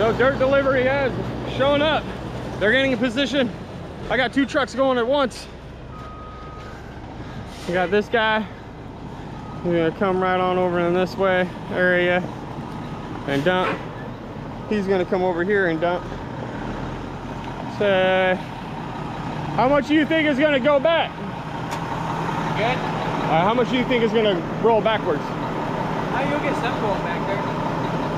So dirt delivery has shown up. They're getting in position. I got two trucks going at once. We got this guy. We're gonna come right on over in this way area and dump. He's gonna come over here and dump. So how much do you think is gonna go back? Good. How much do you think is gonna roll backwards? You'll get some roll back there.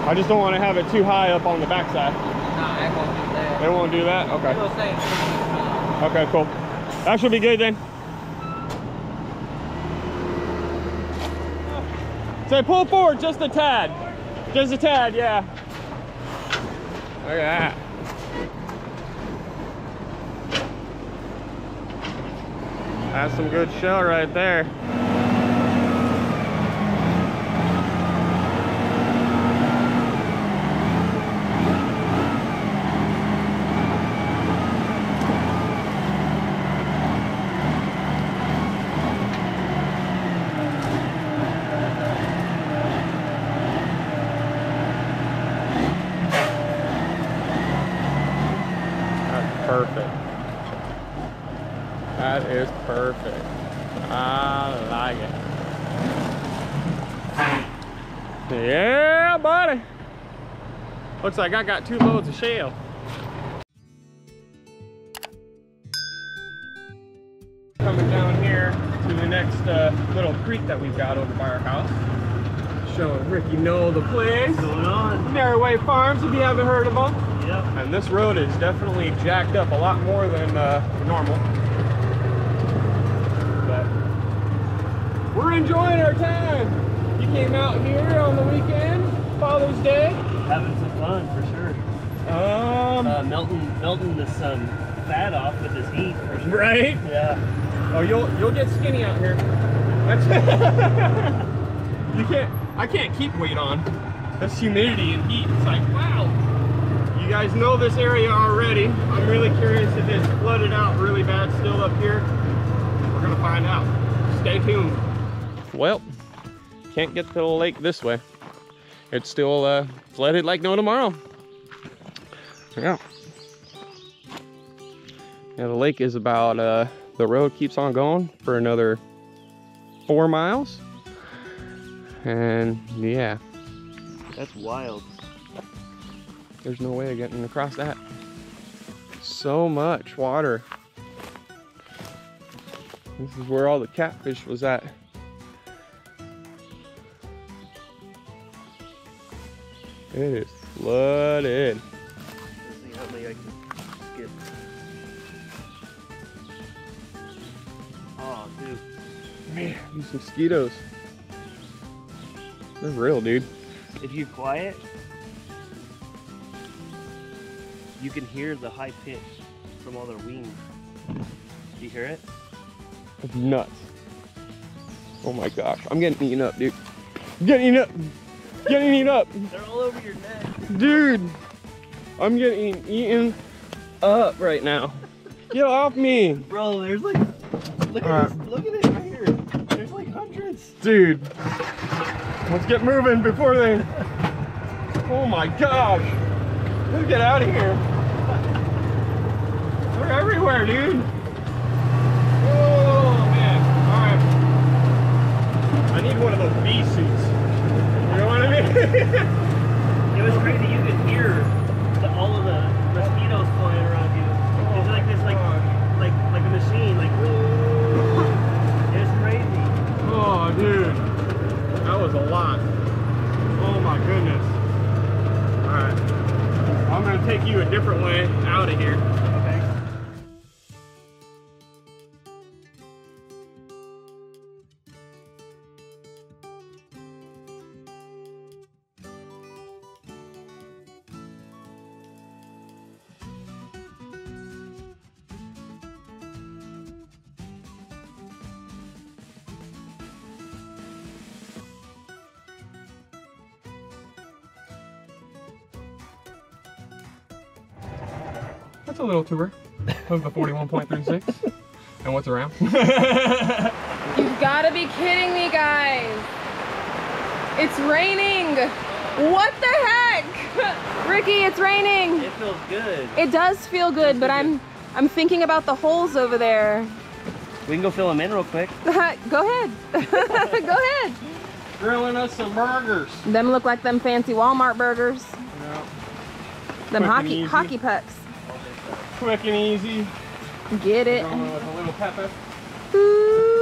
I just don't want to have it too high up on the backside. No, it won't do that. It won't do that? Okay. It'll stay. Okay, cool. That should be good then. So pull forward just a tad. Just a tad, yeah. Look at that. That's some good shell right there. That is perfect. I like it. Yeah, buddy. Looks like I got two loads of shell. Coming down here to the next little creek that we've got over by our house. Showing Ricky Noel the place. What's going on? Narrow Way Farms, if you haven't heard of them. Yep. And this road is definitely jacked up a lot more than normal. We're enjoying our time. You came out here on the weekend, Father's Day. Having some fun for sure. Melting the sun fat off with this heat for sure. Right? Yeah. Oh, you'll get skinny out here. That's I can't keep weight on. That's humidity and heat. It's like, wow. You guys know this area already. I'm really curious if it's flooded out really bad still up here. We're gonna find out. Stay tuned. Well, can't get to the lake this way. It's still flooded like no tomorrow. Yeah. Yeah, the lake is about, the road keeps on going for another 4 miles. And yeah. That's wild. There's no way of getting across that. So much water. This is where all the catfish was at. It is flooded. Let's see how many I can skip. Oh, dude. Man, these mosquitoes. They're real, dude. If you're quiet, you can hear the high pitch from all their wings. Do you hear it? It's nuts. Oh my gosh. I'm getting eaten up, dude. Getting eaten up. Getting eaten up. They're all over your neck. Dude, I'm getting eaten up right now. Get off me. Bro, there's like, look at this, look at it right here. There's like hundreds. Dude, let's get moving before they, oh my gosh. Let's get out of here. They're everywhere, dude. Oh man, all right. I need one of those bee suits. You know what I mean? It was crazy, you could hear all of the mosquitoes flying around you. Oh, it's like this, like a machine, like, whoa. It was crazy. Oh, dude. That was a lot. Oh, my goodness. All right. I'm going to take you a different way out of here. That's a little tour of the 41.36 and what's around. You've got to be kidding me, guys. It's raining. What the heck? Ricky, it's raining. It feels good. It does feel good, but I'm thinking about the holes over there. We can go fill them in real quick. Go ahead. Go ahead. Grilling us some burgers. Them look like them fancy Walmart burgers. Yep. Them hockey pucks. Quick and easy. Get it. With a little pepper. Ooh.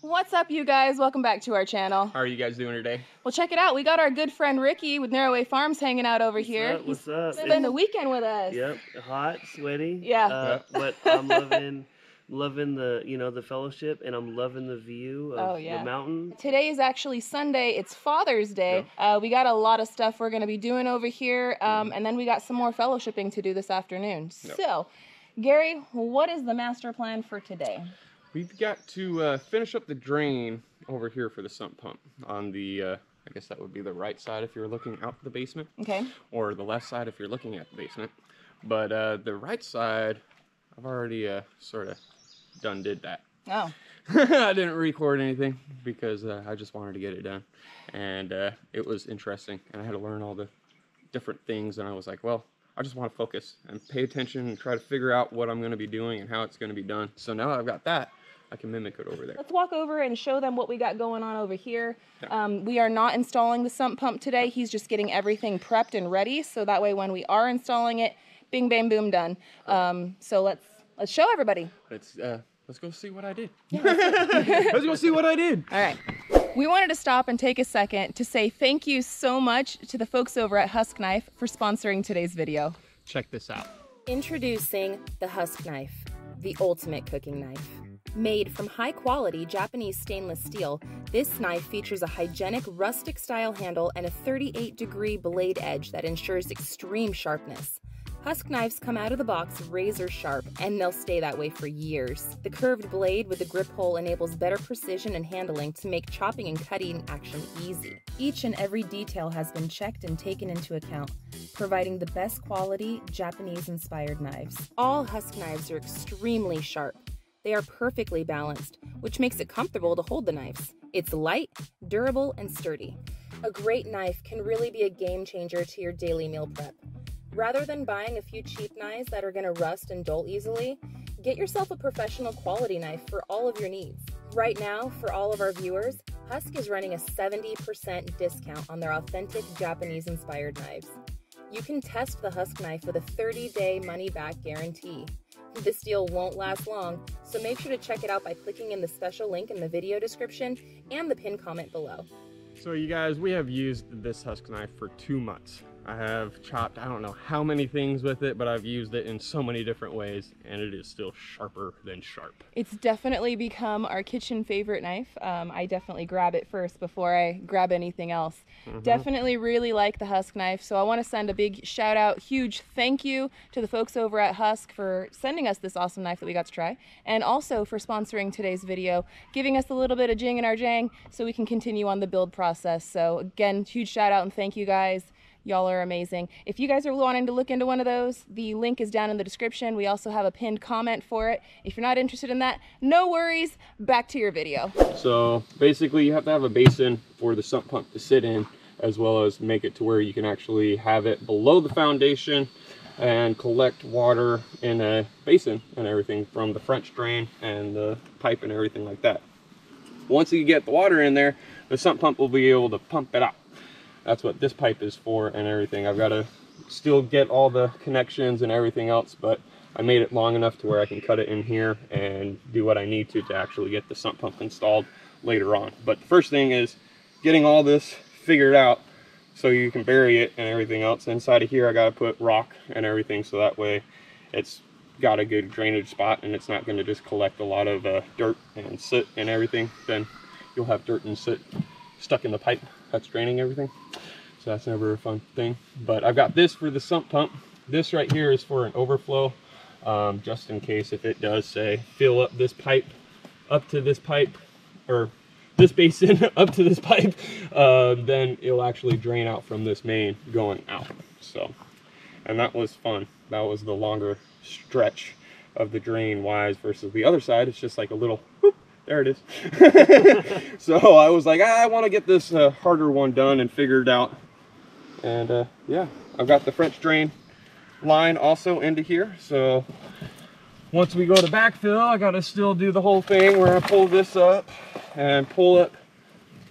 What's up, you guys? Welcome back to our channel. How are you guys doing today? Well, check it out. We got our good friend Ricky with Narrow Way Farms hanging out over here. What's up? He's spending the weekend with us. Yep. Hot, sweaty. Yeah. But I'm loving the, you know, the fellowship, and I'm loving the view of the mountain. Today is actually Sunday. It's Father's Day. Yeah. We got a lot of stuff we're going to be doing over here, and then we got some more fellowshipping to do this afternoon. Yeah. So, Gary, what is the master plan for today? We've got to finish up the drain over here for the sump pump on the, I guess that would be the right side if you're looking out the basement. Okay. Or the left side if you're looking at the basement. But the right side, I've already sort of did that. Oh. I didn't record anything because I just wanted to get it done. And it was interesting. And I had to learn all the different things. And I was like, well, I just want to focus and pay attention and try to figure out what I'm going to be doing and how it's going to be done. So now that I've got that, I can mimic it over there. Let's walk over and show them what we got going on over here. Yeah. We are not installing the sump pump today. He's just getting everything prepped and ready. So that way when we are installing it, bing, bang, boom, done. So let's show everybody. Let's go see what I did. Yeah, let's go see what I did. All right. We wanted to stop and take a second to say thank you so much to the folks over at Huusk Knife for sponsoring today's video. Check this out. Introducing the Huusk Knife, the ultimate cooking knife. Made from high-quality Japanese stainless steel, this knife features a hygienic rustic-style handle and a 38-degree blade edge that ensures extreme sharpness. Huusk knives come out of the box razor sharp, and they'll stay that way for years. The curved blade with the grip hole enables better precision and handling to make chopping and cutting action easy. Each and every detail has been checked and taken into account, providing the best quality Japanese-inspired knives. All Huusk knives are extremely sharp. They are perfectly balanced, which makes it comfortable to hold the knives. It's light, durable, and sturdy. A great knife can really be a game changer to your daily meal prep. Rather than buying a few cheap knives that are going to rust and dull easily, get yourself a professional quality knife for all of your needs. Right now, for all of our viewers, Huusk is running a 70% discount on their authentic Japanese-inspired knives. You can test the Huusk knife with a 30-day money-back guarantee. This deal won't last long, so make sure to check it out by clicking in the special link in the video description and the pinned comment below. So you guys, we have used this Huusk knife for 2 months. I have chopped, I don't know how many things with it, but I've used it in so many different ways, and it is still sharper than sharp. It's definitely become our kitchen favorite knife. I definitely grab it first before I grab anything else. Mm-hmm. Definitely really like the Huusk knife, so I want to send a big shout out, huge thank you to the folks over at Huusk for sending us this awesome knife that we got to try, and also for sponsoring today's video, giving us a little bit of jing in our jang so we can continue on the build process. So again, huge shout out and thank you guys. Y'all are amazing. If you guys are wanting to look into one of those, the link is down in the description. We also have a pinned comment for it. If you're not interested in that, no worries, back to your video. So basically you have to have a basin for the sump pump to sit in, as well as make it to where you can actually have it below the foundation and collect water in a basin and everything from the French drain and the pipe and everything like that. Once you get the water in there, the sump pump will be able to pump it out. That's what this pipe is for and everything. I've got to still get all the connections and everything else, but I made it long enough to where I can cut it in here and do what I need to actually get the sump pump installed later on. But the first thing is getting all this figured out so you can bury it and everything else. Inside of here, I got to put rock and everything so that way it's got a good drainage spot and it's not going to just collect a lot of dirt and soot and everything. Then you'll have dirt and soot stuck in the pipe that's draining everything, so that's never a fun thing. But I've got this for the sump pump. This right here is for an overflow, just in case if it does say fill up this pipe up to this pipe, or this basin up to this pipe, then it'll actually drain out from this main going out. So, and that was fun. That was the longer stretch of the drain wise versus the other side. It's just like a little, whoop, there it is. So I was like, I want to get this harder one done and figured out. And yeah, I've got the French drain line also into here. So once we go to backfill, I got to still do the whole thing where I pull this up and pull up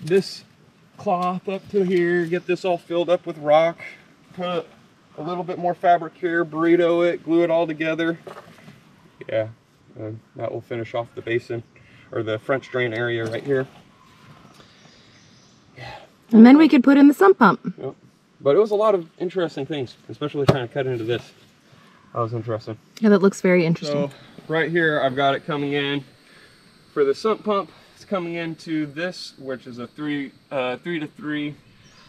this cloth up to here, get this all filled up with rock, put a little bit more fabric here, burrito it, glue it all together. Yeah, and that will finish off the basin or the French drain area right here. Yeah. And then we could put in the sump pump. Yep. But it was a lot of interesting things, especially trying to cut into this. That was interesting. Yeah, that looks very interesting. So right here, I've got it coming in for the sump pump. It's coming into this, which is a three to three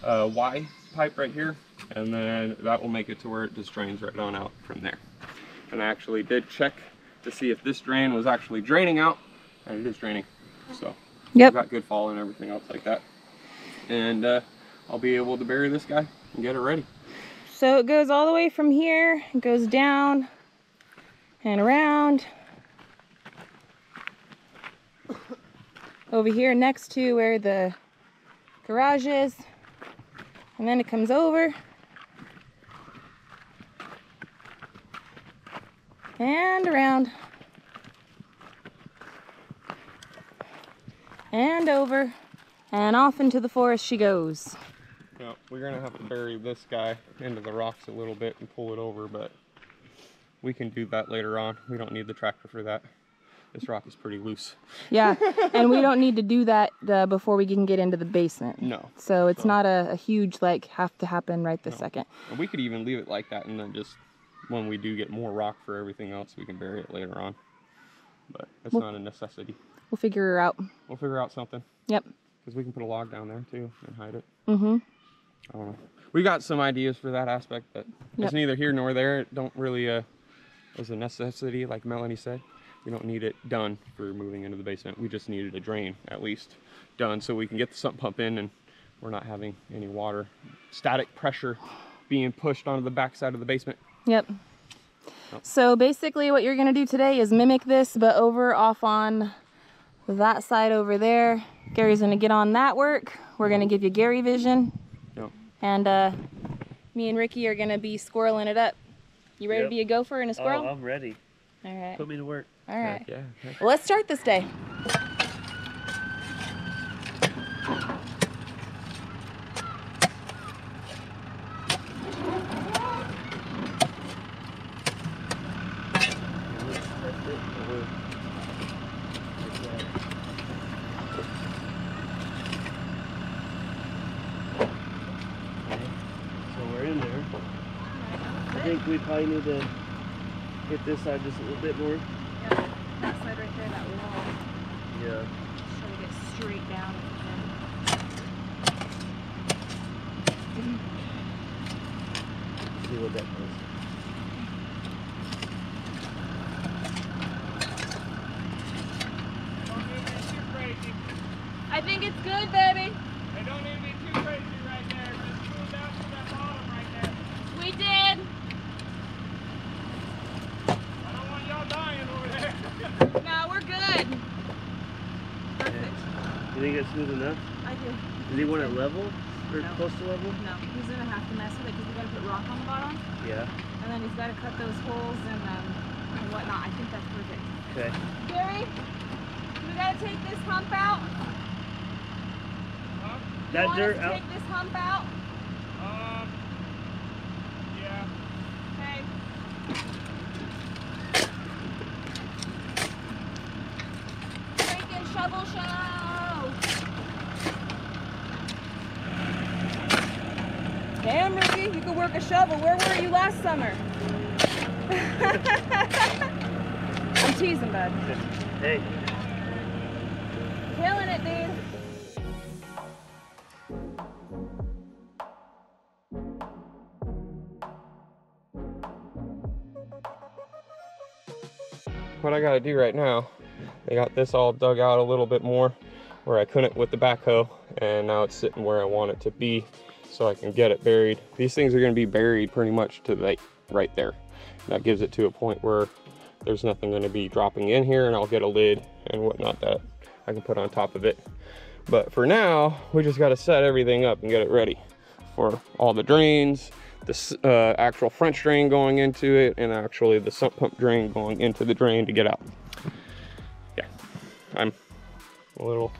Y pipe right here. And then that will make it to where it just drains right on out from there. And I actually did check to see if this drain was actually draining out, and it is draining. So yep, got good fall and everything else like that. And I'll be able to bury this guy and get it ready. So it goes all the way from here, it goes down and around over here next to where the garage is, and then it comes over and around and over and off into the forest she goes. Now, we're gonna have to bury this guy into the rocks a little bit and pull it over, but we can do that later on. We don't need the tractor for that. This rock is pretty loose. Yeah, and we don't need to do that before we can get into the basement. No. So it's not a huge, like, have to happen right this second. And we could even leave it like that, and then just when we do get more rock for everything else, we can bury it later on. But it's not a necessity. We'll figure her out. We'll figure out something. Yep. Because we can put a log down there, too, and hide it. Mm-hmm. I don't know. We got some ideas for that aspect, but it's neither here nor there. It don't really, is a necessity, like Melanie said. We don't need it done for moving into the basement. We just needed a drain, at least, done so we can get the sump pump in and we're not having any water, static pressure being pushed onto the backside of the basement. Yep. Oh. So basically what you're gonna do today is mimic this, but over off on that side over there. Gary's gonna get on that work. We're gonna give you Gary vision. Yep. And me and Ricky are gonna be squirreling it up. You ready to be a gopher and a squirrel? Oh, I'm ready. All right. Put me to work. All right. Yeah. Well, let's start this day. So we're in there. I think we probably need to hit this side just a little bit more. That side right there, that wall. Yeah. Just trying to get straight down. See what that does. Don't do this too crazy. I think it's good, baby. They don't need to be too crazy right there. Just move down to that bottom right there. We did. I don't want y'all dying over there. No, we're good. Perfect. Yeah. You think that's smooth enough? I do. Does he want it level? Or close to level? No, he's going to have to mess with it because we've got to put rock on the bottom. Yeah. And then he's got to cut those holes and whatnot. I think that's perfect. Okay. Gary, we got to take this hump out. Huh? That dirt out? Take this hump out. Yeah. Okay. Shovel show! Damn, Ricky, you could work a shovel. Where were you last summer? I'm teasing, bud. Hey. Killing it, dude. What I gotta do right now, I got this all dug out a little bit more where I couldn't with the backhoe, and now it's sitting where I want it to be so I can get it buried. These things are going to be buried pretty much to like right there. And that gives it to a point where there's nothing going to be dropping in here, and I'll get a lid and whatnot that I can put on top of it. But for now, we just got to set everything up and get it ready for all the drains, this actual French drain going into it, and actually the sump pump drain going into the drain to get out. Yeah, I'm a little,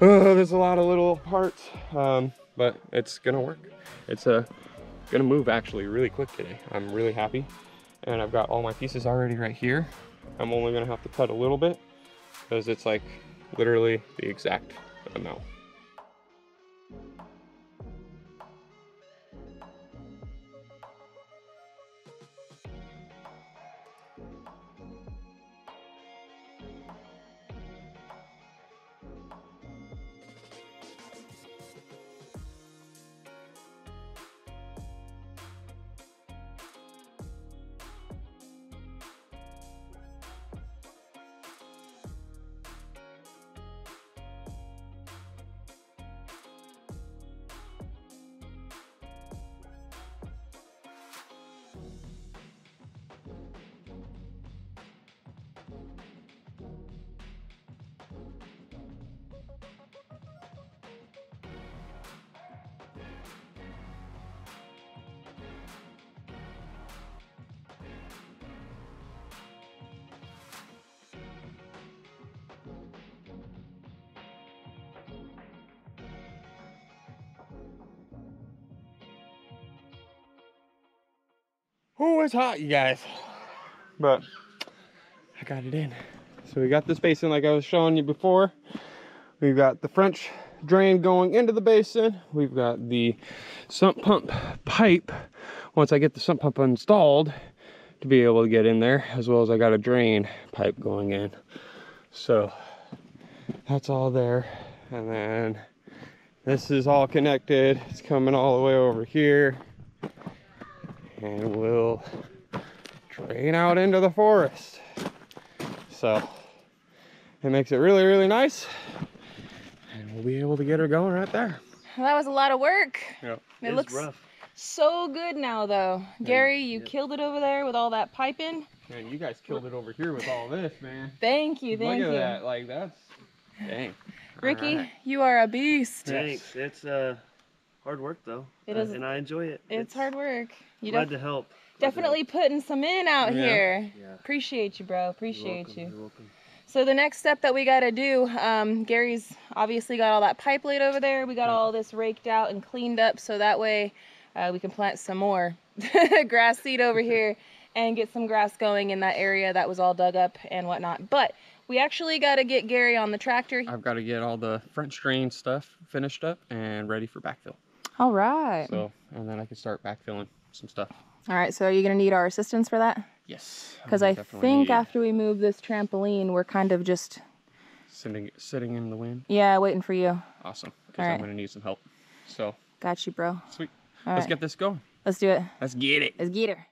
there's a lot of little parts, but it's gonna work. It's gonna move actually really quick today. I'm really happy, and I've got all my pieces already right here. I'm only gonna have to cut a little bit because it's like literally the exact amount. Oh, it's hot, you guys, but I got it in. So we got this basin like I was showing you before. We've got the French drain going into the basin. We've got the sump pump pipe. Once I get the sump pump installed to be able to get in there, as well as I got a drain pipe going in. So that's all there. And then this is all connected. It's coming all the way over here. And we'll drain out into the forest. So it makes it really, really nice. And we'll be able to get her going right there. That was a lot of work. Yeah, it looks rough. So good now, though. Yeah, Gary, you killed it over there with all that piping. Yeah, you guys killed it over here with all this, man. Thank you, thank you. Look at that, like that's, dang. Ricky, right. You are a beast. Thanks, it's hard work though. It is, and I enjoy it. It's hard work. You glad to help. Definitely putting some in out here. Yeah. Appreciate you, bro. Appreciate you. You're welcome. So the next step that we got to do, Gary's obviously got all that pipe laid over there. We got all this raked out and cleaned up, so that way we can plant some more grass seed over here and get some grass going in that area that was all dug up and whatnot. But we actually got to get Gary on the tractor. I've got to get all the French drain stuff finished up and ready for backfill. All right. So, and then I can start backfilling some stuff. All right, so are you gonna need our assistance for that? Yes. Because I think after we move this trampoline, we're kind of just... Sitting in the wind? Yeah, waiting for you. Awesome, because I'm gonna need some help. So. Got you, bro. Sweet. Let's get this going. Let's do it. Let's get it. Let's get her.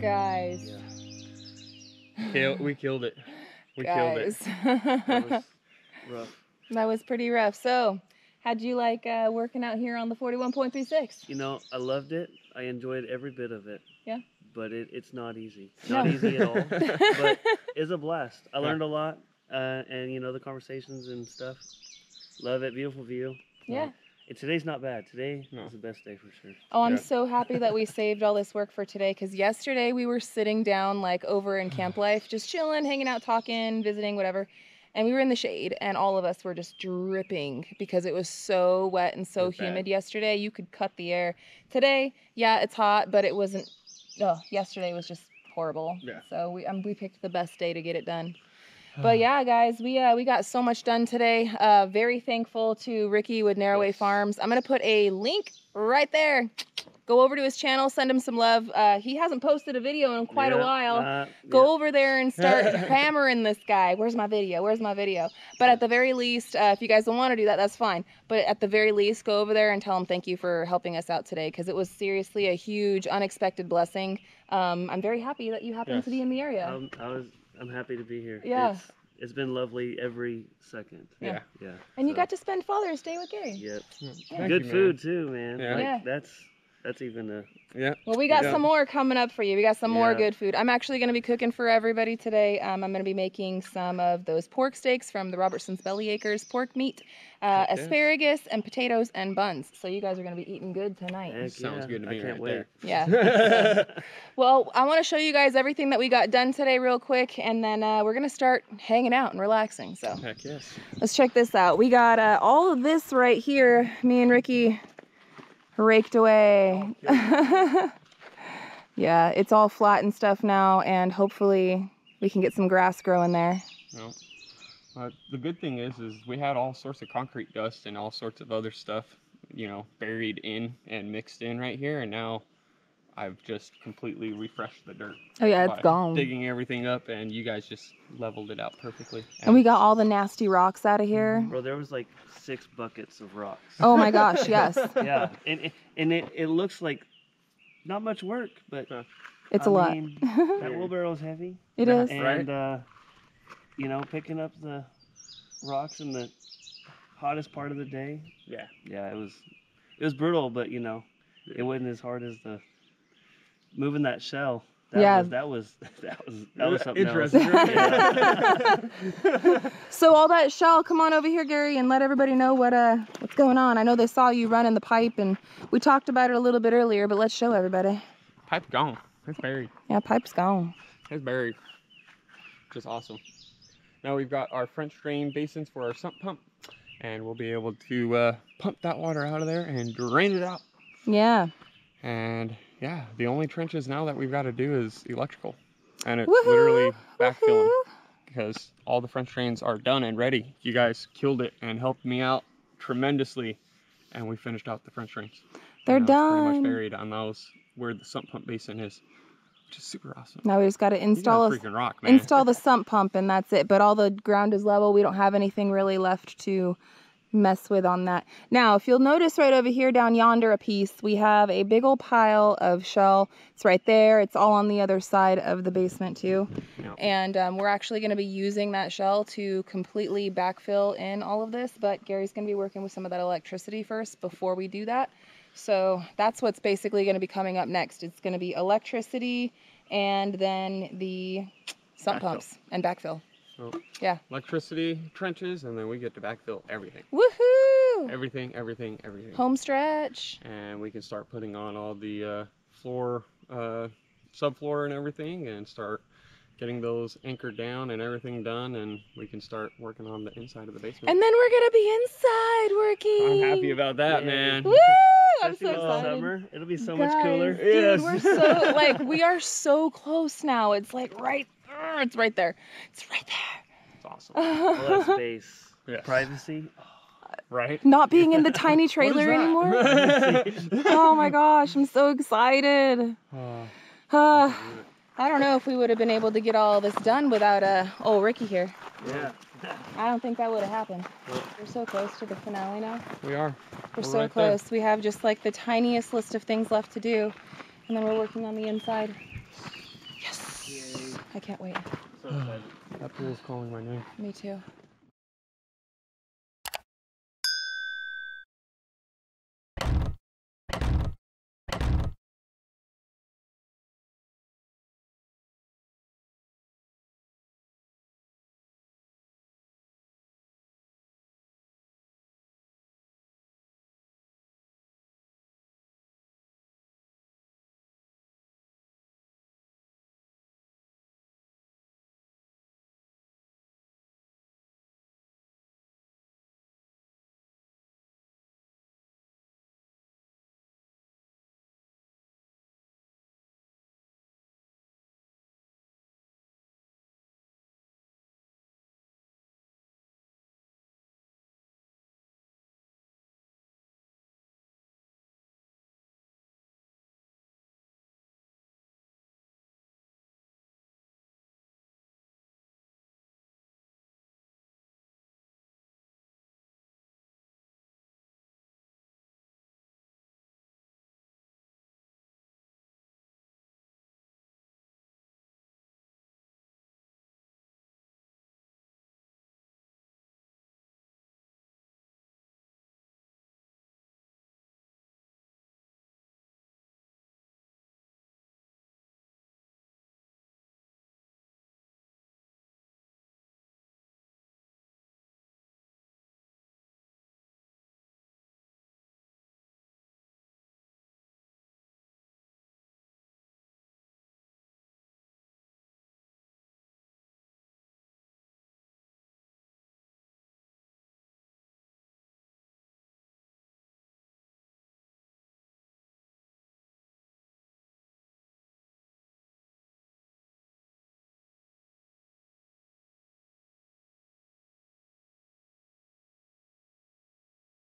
Guys. Yeah. We killed it. We killed it. That was rough. That was pretty rough. So, how'd you like working out here on the 41.36? You know, I loved it. I enjoyed every bit of it. Yeah. But it's not easy. Not easy at all. But it's a blast. I learned a lot. And, you know, the conversations and stuff. Love it. Beautiful view. Yeah. Today's not bad. Today is the best day for sure. Oh, I'm so happy that we saved all this work for today, because yesterday we were sitting down like over in Camp Life, just chilling, hanging out, talking, visiting, whatever. And we were in the shade and all of us were just dripping because it was so wet and so humid yesterday. You could cut the air. Today, yeah, it's hot, but it wasn't. Oh, yesterday was just horrible. Yeah. So we picked the best day to get it done. But yeah, guys, we got so much done today. Very thankful to Ricky with Narrow Way Farms. I'm going to put a link right there. Go over to his channel, send him some love. He hasn't posted a video in quite a while. Go over there and start hammering this guy. Where's my video? Where's my video? But at the very least, if you guys don't want to do that, that's fine. But at the very least, go over there and tell him thank you for helping us out today, because it was seriously a huge, unexpected blessing. I'm very happy that you happened to be in the area. I'm happy to be here. Yeah. It's been lovely every second. Yeah. Yeah. And you got to spend Father's Day with Gary. Yep. Yeah. Good food too, man. Yeah. Like, that's even a... Yeah. Well, we got some more coming up for you. We got some more good food. I'm actually going to be cooking for everybody today. I'm going to be making some of those pork steaks from the Robertson's Belly Acres pork meat, asparagus and potatoes and buns. So you guys are going to be eating good tonight. Heck sounds good to me. I can't wait. Yeah. Well, I want to show you guys everything that we got done today real quick, and then we're going to start hanging out and relaxing. So heck yes. Let's check this out. We got all of this right here. Me and Ricky... raked away. Yeah, it's all flat and stuff now, and hopefully we can get some grass growing there. Well, the good thing is we had all sorts of concrete dust and all sorts of other stuff, you know, buried in and mixed in right here, and now I've just completely refreshed the dirt. Oh yeah, it's gone. Digging everything up, and you guys just leveled it out perfectly. And we got all the nasty rocks out of here. Bro, there was like 6 buckets of rocks. Oh my gosh, yes. Yeah, and it looks like not much work, but it's a lot. That wheelbarrow's heavy. It is. And you know, picking up the rocks in the hottest part of the day. Yeah. Yeah, it was brutal, but you know, it wasn't as hard as the moving that shell. That was something else. Yeah. So all that shell, come on over here, Gary, and let everybody know what's going on. I know they saw you running the pipe, and we talked about it a little bit earlier, but let's show everybody. Pipe gone. It's buried. Yeah, pipe's gone. It's buried. Just awesome. Now we've got our French drain basins for our sump pump, and we'll be able to pump that water out of there and drain it out. Yeah. And yeah, the only trenches now that we've got to do is electrical, and it's literally backfilling because all the French drains are done and ready. You guys killed it and helped me out tremendously, and we finished out the French drains. They're done. Pretty much buried on those where the sump pump basin is, which is super awesome. Now we just got to install the sump pump, and that's it. But all the ground is level. We don't have anything really left to mess with on that. Now, if you'll notice right over here down yonder a piece, we have a big old pile of shell. It's right there. It's all on the other side of the basement too. Yep. And we're actually going to be using that shell to completely backfill in all of this, but Gary's going to be working with some of that electricity first before we do that. So that's what's basically going to be coming up next. It's going to be electricity and then the sump pumps and backfill. So, yeah. Electricity, trenches, and then we get to backfill everything. Woohoo! Everything, everything, everything. Home stretch. And we can start putting on all the floor, subfloor and everything, and start getting those anchored down and everything done, and we can start working on the inside of the basement. And then we're going to be inside working. I'm happy about that, man. Woo! I'm so excited. Summer. It'll be so much cooler. Dude, we're so, like, we are so close now. It's like right it's right there. It's right there. It's awesome. Less space. Yes. Privacy. Right? Not being in the tiny trailer anymore. Oh my gosh, I'm so excited. I don't know if we would have been able to get all this done without old Ricky here. Yeah. I don't think that would have happened. Well, we're so close to the finale now. We are. We're so right close. There. We have just like the tiniest list of things left to do, and then we're working on the inside. I can't wait. That pool's calling my name. Me too.